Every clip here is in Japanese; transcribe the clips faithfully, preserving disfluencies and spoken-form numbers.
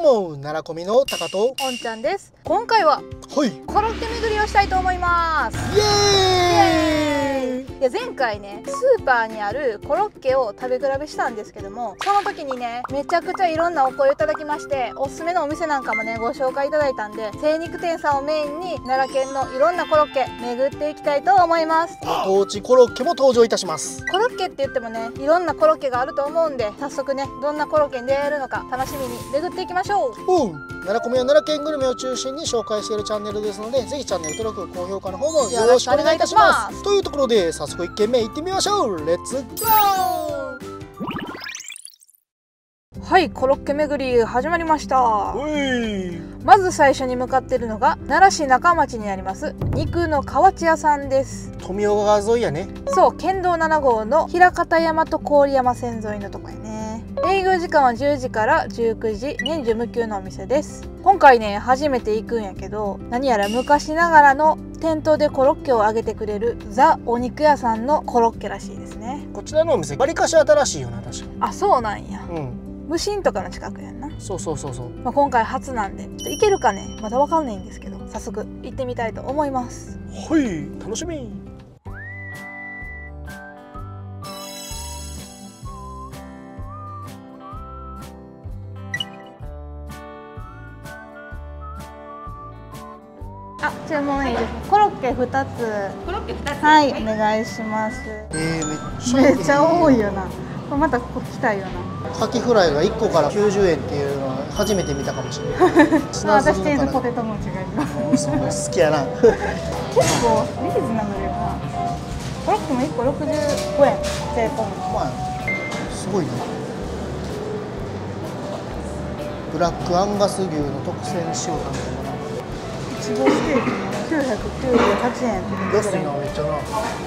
どうも、ならこみのたかとおんちゃんです。今回は、はい、コロッケ巡りをしたいと思います。イエーイ！イエーイ！いや、前回ね、スーパーにあるコロッケを食べ比べしたんですけども、その時にね、めちゃくちゃいろんなお声をいただきまして、おすすめのお店なんかもね、ご紹介いただいたんで、精肉店さんをメインに奈良県のいろんなコロッケ巡っていきたいと思います。ご当地コロッケも登場いたします。コロッケって言ってもね、いろんなコロッケがあると思うんで、早速ね、どんなコロッケに出会えるのか楽しみに巡っていきます。ならこみは奈良県グルメを中心に紹介しているチャンネルですので、ぜひチャンネル登録、高評価の方もよろしくお願いいたします。というところで早速いっけんめ行ってみましょう。レッツゴー。はい、コロッケ巡り始まりました。まず最初に向かっているのが奈良市中町にあります肉の河内屋さんです。富岡川沿いやね。そう、県道ななごうの平方山と郡山線沿いのとこやね。営業時間はじゅうじからじゅうくじ、年中無休のお店です。今回ね、初めて行くんやけど、何やら昔ながらの店頭でコロッケを揚げてくれるザ・お肉屋さんのコロッケらしいですね。こちらのお店わりかし新しいよな。確かに。あ、そうなんや。うん、無心とかの近くやんな。そうそうそうそう、まあ、今回初なんで行けるかね、まだわかんないんですけど、早速行ってみたいと思います。はい、楽しみ。あ、注文いいですか。コロッケ二つ。コロッケ二つ。はい、お願いします。えー、めっちゃ多いよな。これまたここ来たよな。カキフライがいっこからきゅうじゅうえんっていうのは初めて見たかもしれない。私チーズポテトも違います。好きやな。結構リーズナブルやな。コロッケもいっころくじゅうごえん税込み。すごいな。ブラックアンガス牛の特選塩タン。いちごステーキきゅうひゃくきゅうじゅうはちえん。安いのめっちゃな。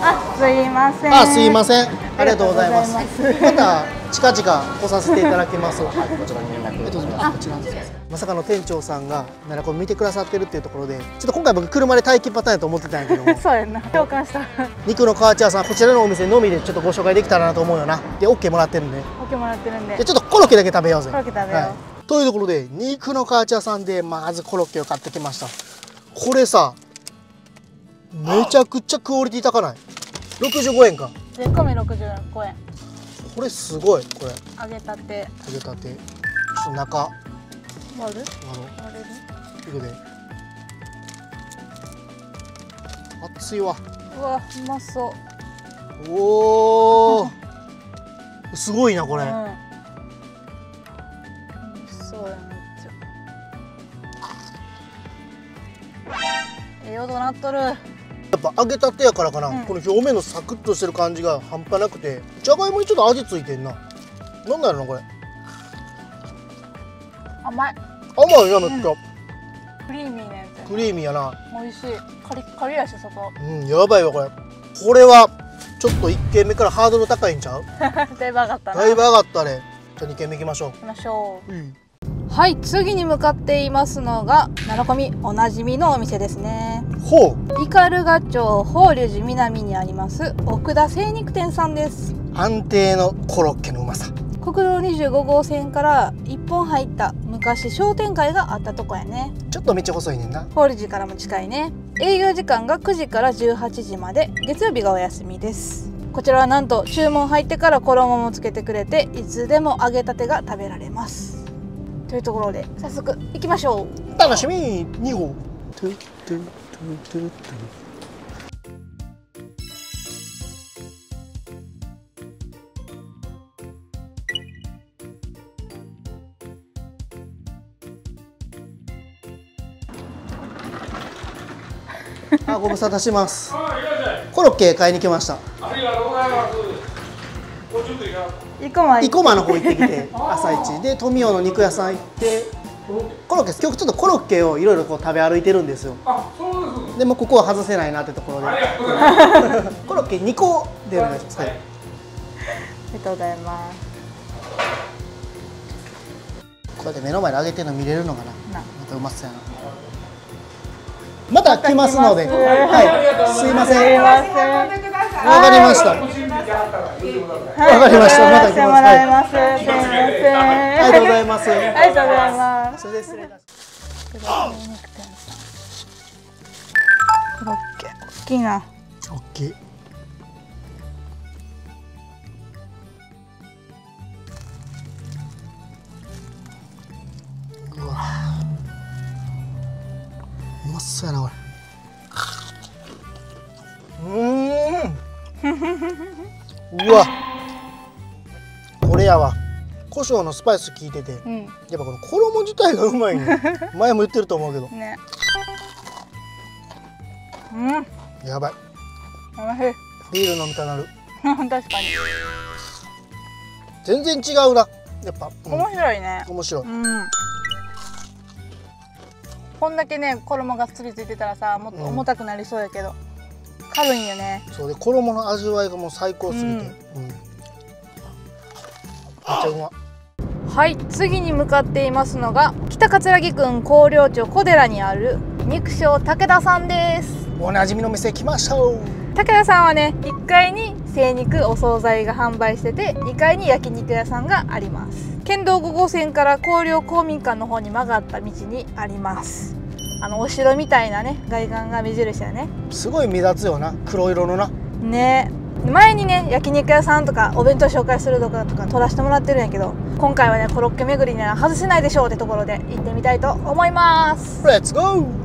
あ、すいません。あ、すいません。ありがとうございます。また近々来させていただきます。はい、こちらに連絡。ありがとうございます。こちらです。まさかの店長さんが奈良こみ見てくださってるっていうところで、ちょっと今回僕車で待機パターンやと思ってたんやけども。そうやな。共感した。肉の河内屋さん、こちらのお店のみでちょっとご紹介できたらなと思うよな。で、オッケーもらってるんで。オッケーもらってるんで。で、ちょっとコロッケだけ食べようぜ。コロッケ食べよう。はい、というところで肉の河内屋さんでまずコロッケを買ってきました。これさ、めちゃくちゃクオリティ高ない。ろくじゅうごえんか。税込みろくじゅうごえん。これすごい。これ揚げたて。揚げたて。ちょっと中割る？割れる？いくで。熱いわ。うわ、うまそう。おお。すごいなこれ。うん、美味しそうやな。ええよ、どなっとる。やっぱ揚げたてやからかな、うん、この表面のサクッとしてる感じが半端なくて、じゃがいもにちょっと味ついてんな。なんだろうなこれ。甘い。甘いな、めっちゃ、うん、クリーミーなやつ。クリーミーやな。美味しい。カリカリやし、そこ。うん、やばいわこれ。これはちょっといっけんめからハードル高いんちゃう？だいぶ上がったな。だいぶ上がったね。じゃあにけんめいきましょう。いきましょう。うん、はい、次に向かっていますのがならこみおなじみのお店ですね。ほう、斑鳩町法隆寺南にあります奥田精肉店さんです。安定のコロッケのうまさ。国道にじゅうごごうせんからいっぽん入った昔商店街があったとこやね。ちょっと道細いねんな。法隆寺からも近いね。営業時間がくじからじゅうはちじまで、月曜日がお休みです。こちらはなんと注文入ってから衣もつけてくれて、いつでも揚げたてが食べられます。というところで早速行きましょう。楽しみ。にごう。あ、ご無沙汰します。コロッケ買いに来ました。ありがとうございます。生駒の方行ってきて朝一で富雄の肉屋さん行ってコロッケ、今日ちょっとコロッケをいろいろ食べ歩いてるんですよ。あ、そうですね。でもここは外せないなってところでコロッケにこでお願いします。はい、ありがとうございます。こうやって目の前で揚げてるの見れるのかな。またうまそうやな。また来ますので。はい、すいません。わかりました。わかりました。また来てもらいます。すみません。ありがとうございます。ありがとうございます。それ失礼いたします。コロッケ、大きいな。大きい。うわ。うまそうやなこれ。うわ、これやわ。胡椒のスパイス効いてて、うん、やっぱこの衣自体がうまいね。前も言ってると思うけどね。うん、やばい。美味しい。ビール飲みたなる。確かに全然違うな、やっぱ、うん、面白いね。面白い、うん、こんだけね衣がつりついてたらさ、もっと重たくなりそうやけど、うん軽いよね。そうで、衣の味わいがもう最高すぎて、うんうん、めっちゃうま。はい、次に向かっていますのが北葛城郡広陵町小寺にある肉匠武田さんです。おなじみの店来ました。武田さんはね、いっかいに精肉お惣菜が販売してて、にかいに焼肉屋さんがあります。県道ごごうせんから広陵公民館の方に曲がった道にあります。あのお城みたいなね外観が目印だね。すごい目立つよな、黒色のな。ね、前にね焼肉屋さんとかお弁当紹介するとかとか撮らせてもらってるんやけど、今回はねコロッケ巡りなら外せないでしょうってところで行ってみたいと思います。レッツゴー。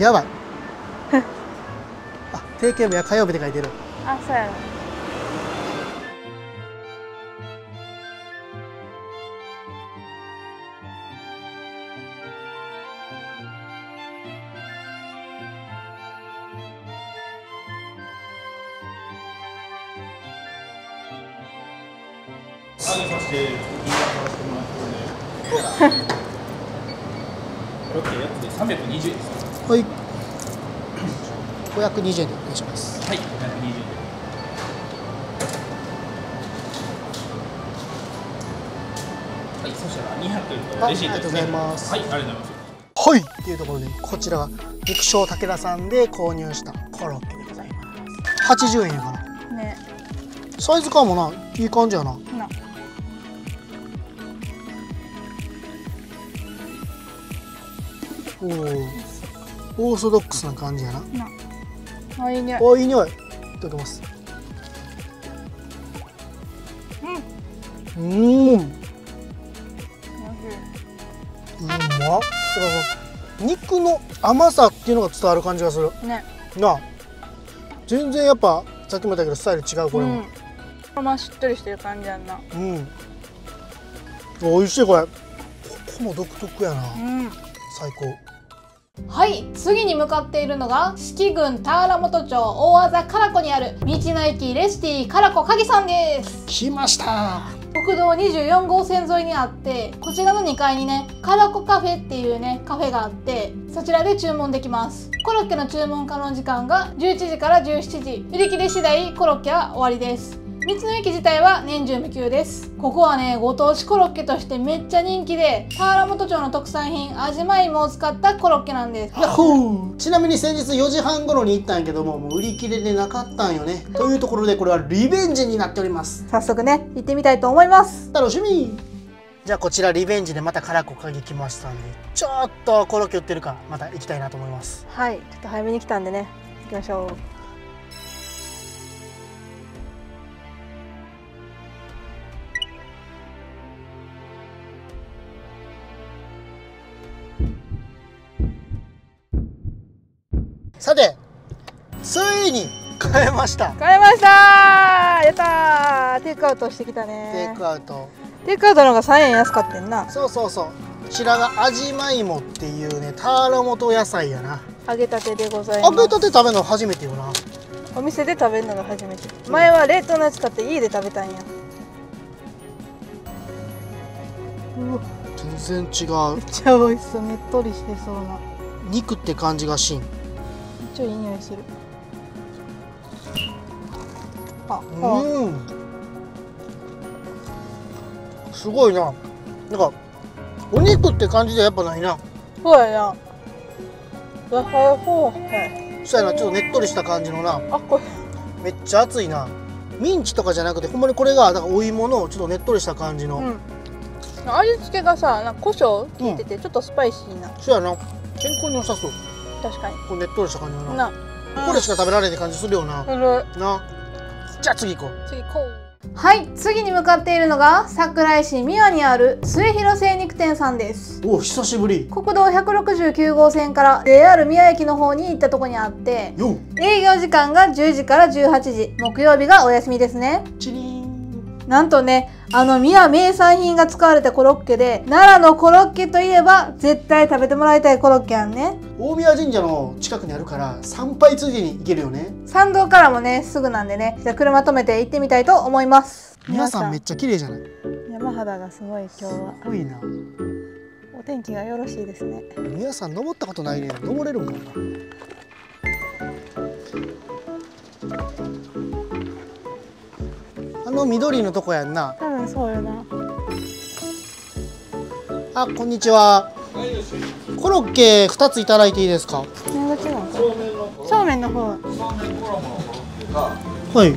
やばい。あ、定休日は火曜日で書いてる。あ、そうやろ。ロケ約で三百二十円です。はい、ごひゃくにじゅうえんでお願いします。はい、ごひゃくにじゅうえんで。はい、そしたらにひゃくえんとレシートですね。ありがとうございます。はい、ありがとうございます。はい、っていうところで、こちらが肉匠武田さんで購入したコロッケでございます。はちじゅうえんやからね。サイズ感もないい感じやな。なおお、オーソドックスな感じやな。あ、いい匂い。あ、いい匂い。いただきます。うん。うん。うん。うまっ。だから肉の甘さっていうのが伝わる感じがする。ね。なあ。全然やっぱさっきも言ったけどスタイル違うこれも。うん、まあしっとりしてる感じやんな。うん。おいしいこれ。ここも独特やな。うん。最高。はい、次に向かっているのが志木郡田原本町大字唐子にある道の駅レシティ唐子鍵さんです。来ました。国道にじゅうよんごうせん沿いにあって、こちらのにかいにね唐子カフェっていうねカフェがあって、そちらで注文できます。コロッケの注文可能時間がじゅういちじからじゅうしちじ、売り切れ次第コロッケは終わりです。道の駅自体は年中無休です。ここはねご当地コロッケとしてめっちゃ人気で、田原本町の特産品味まいもを使ったコロッケなんです。ちなみに先日よじはん頃に行ったんやけども、もう売り切れでなかったんよね。というところでこれはリベンジになっております。早速ね行ってみたいと思います。楽しみ。じゃあこちらリベンジでまた唐子鍵来ましたんで、ちょっとコロッケ売ってるからまた行きたいなと思います。はい、ちょっと早めに来たんでね行きましょう。さて、ついに買えました。買えましたー。やったー。テイクアウトしてきたね。テイクアウト。テイクアウトの方がさんえん安かったんな。そうそうそう。こちらが味まいもっていうね、田原本野菜やな。揚げたてでございます。揚げたて食べるの初めてよな。お店で食べるのが初めて。うん、前は冷凍のやつ買って家で食べたんや。うわ、全然違う。めっちゃ美味しそう。ねっとりしてそうな。肉って感じがしん。いい匂いする。うん、すごいな。なんかお肉って感じでやっぱないな。そうやな。野菜ほうへん。そうやな、ちょっとねっとりした感じのな。あ、これ。めっちゃ熱いな。ミンチとかじゃなくて、ほんまにこれがだからお芋のちょっとねっとりした感じの。うん、味付けがさ、なんか胡椒効いててちょっとスパイシーな。うん、そうやな。健康に良さそう。確かに。これねっとりした感じのな。な、これしか食べられない感じするよな。する。な。じゃあ次行こう。次行こう。はい、次に向かっているのが桜井市三輪にある末広精肉店さんです。お、久しぶり。国道ひゃくろくじゅうきゅうごうせんから ジェイアール 三輪駅の方に行ったとこにあって、営業時間がじゅうじからじゅうはちじ、木曜日がお休みですね。チリン。なんとね、あの三輪名産品が使われたコロッケで、奈良のコロッケといえば絶対食べてもらいたいコロッケやんね。大宮神社の近くにあるから参拝ついでに行けるよね。参道からもねすぐなんでね。じゃあ車止めて行ってみたいと思います。皆さんめっちゃ綺麗じゃない。山肌がすごい。今日はすごいな。お天気がよろしいですね。皆さん登ったことないね。登れるもんな。あの緑のとこやんな。多分そうよな。あ、こんにちは。コロッケ二ついただいていいですか。何が違うの。正面の方。正面コロのコロッケか。はい。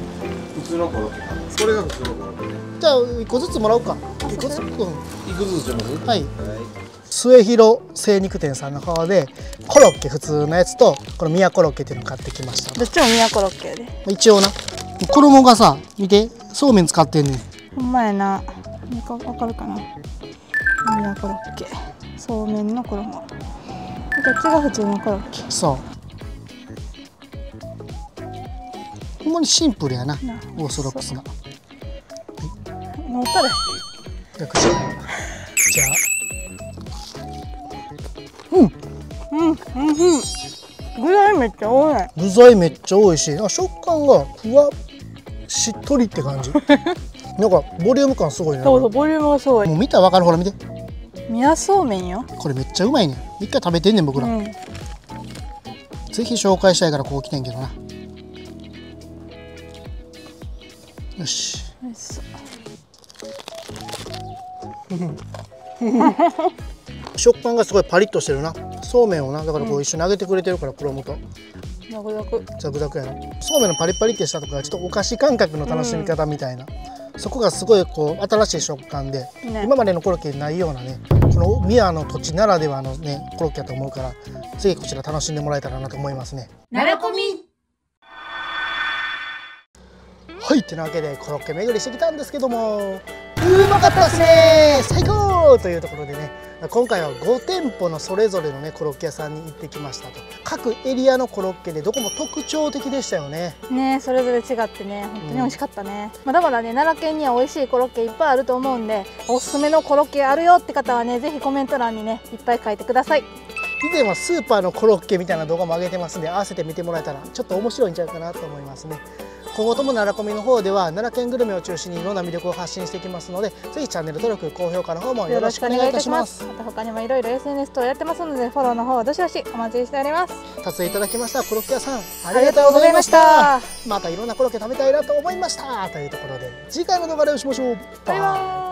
普通のコロッケか。それが普通のコロッケね。じゃあ一個ずつもらおうか。一個ずつ。うん。一個ずつじゃます。はい。末広精肉店さんの方でコロッケ普通のやつとこのミヤコロッケっていうのを買ってきました。どっちもミヤコロッケやで。一応な。衣がさ、見て、そうめん使ってんねん。ほんまやな。なんかわかるかな。ミヤコロッケ。そうめんの衣。こっちが普通のコロッケ。そう。ほんまにシンプルやな。なオーソドックスな。はい、乗ったで。じゃあ、じゃあ。うん。うん、うん、うん。具材めっちゃ多い。具材めっちゃ多いし、あ、食感がふわ。しっとりって感じ。なんかボリューム感すごいね。そうそう、ボリュームがすごい。もう見たらわかる、ほら見て。三輪そうめんよ。これめっちゃうまいね。一回食べてんねん僕ら、うん、ぜひ紹介したいからこう来てんけどな。よし。おいしそう。食感がすごいパリッとしてるな。そうめんをな、だからこう一緒に揚げてくれてるから衣と。ザクザク。ザクザクやな。そうめんのパリパリってしたとか、ちょっとお菓子感覚の楽しみ方みたいな。うん、そこがすごいこう新しい食感で、ね、今までのコロッケにないようなね。この三輪の土地ならではのね、コロッケだと思うから、ぜひこちら楽しんでもらえたらなと思いますね。ならこみ。はい、ってなわけで、コロッケ巡りしてきたんですけども。うまかったですね。最高というところでね。今回はごてんぽのそれぞれのねコロッケ屋さんに行ってきましたと。各エリアのコロッケでどこも特徴的でしたよね。ね、それぞれ違ってね、本当に美味しかったね。うん、まだまだね奈良県には美味しいコロッケいっぱいあると思うんで、おすすめのコロッケあるよって方はね、ぜひコメント欄にねいっぱい書いてください。以前はスーパーのコロッケみたいな動画も上げてますんで、合わせて見てもらえたらちょっと面白いんちゃうかなと思いますね。今後とも奈良コミの方では奈良県グルメを中心にいろんな魅力を発信していきますので、ぜひチャンネル登録、高評価の方もよろしくお願いいたします。また他にもいろいろ エスエヌエス 等やってますので、フォローの方どしどしお待ちしております。撮影いただきましたコロッケ屋さん、ありがとうございました。またいろんなコロッケ食べたいなと思いましたというところで、次回の動画でお会いしましょう。バイバーイ。